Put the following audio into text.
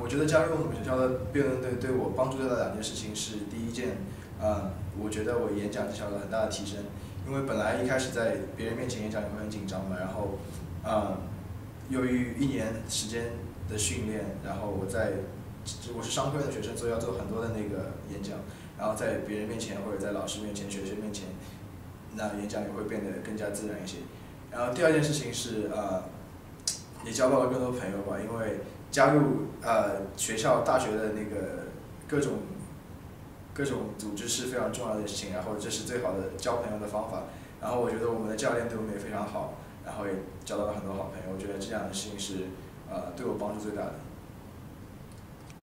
我觉得加入我们学校的辩论队对我帮助到的两件事情是，第一件，我觉得我演讲技巧有了很大的提升，因为本来一开始在别人面前演讲也会很紧张嘛，然后，由于1年时间的训练，然后我是商科院的学生，所以要做很多的那个演讲，然后在别人面前或者在老师面前、学生面前，那演讲也会变得更加自然一些。然后第二件事情是，也交到了更多朋友吧，因为。 加入学校、大学的那个各种组织是非常重要的事情，然后这是最好的交朋友的方法。然后我觉得我们的教练对我们也非常好，然后也交到了很多好朋友。我觉得这两件事情是对我帮助最大的。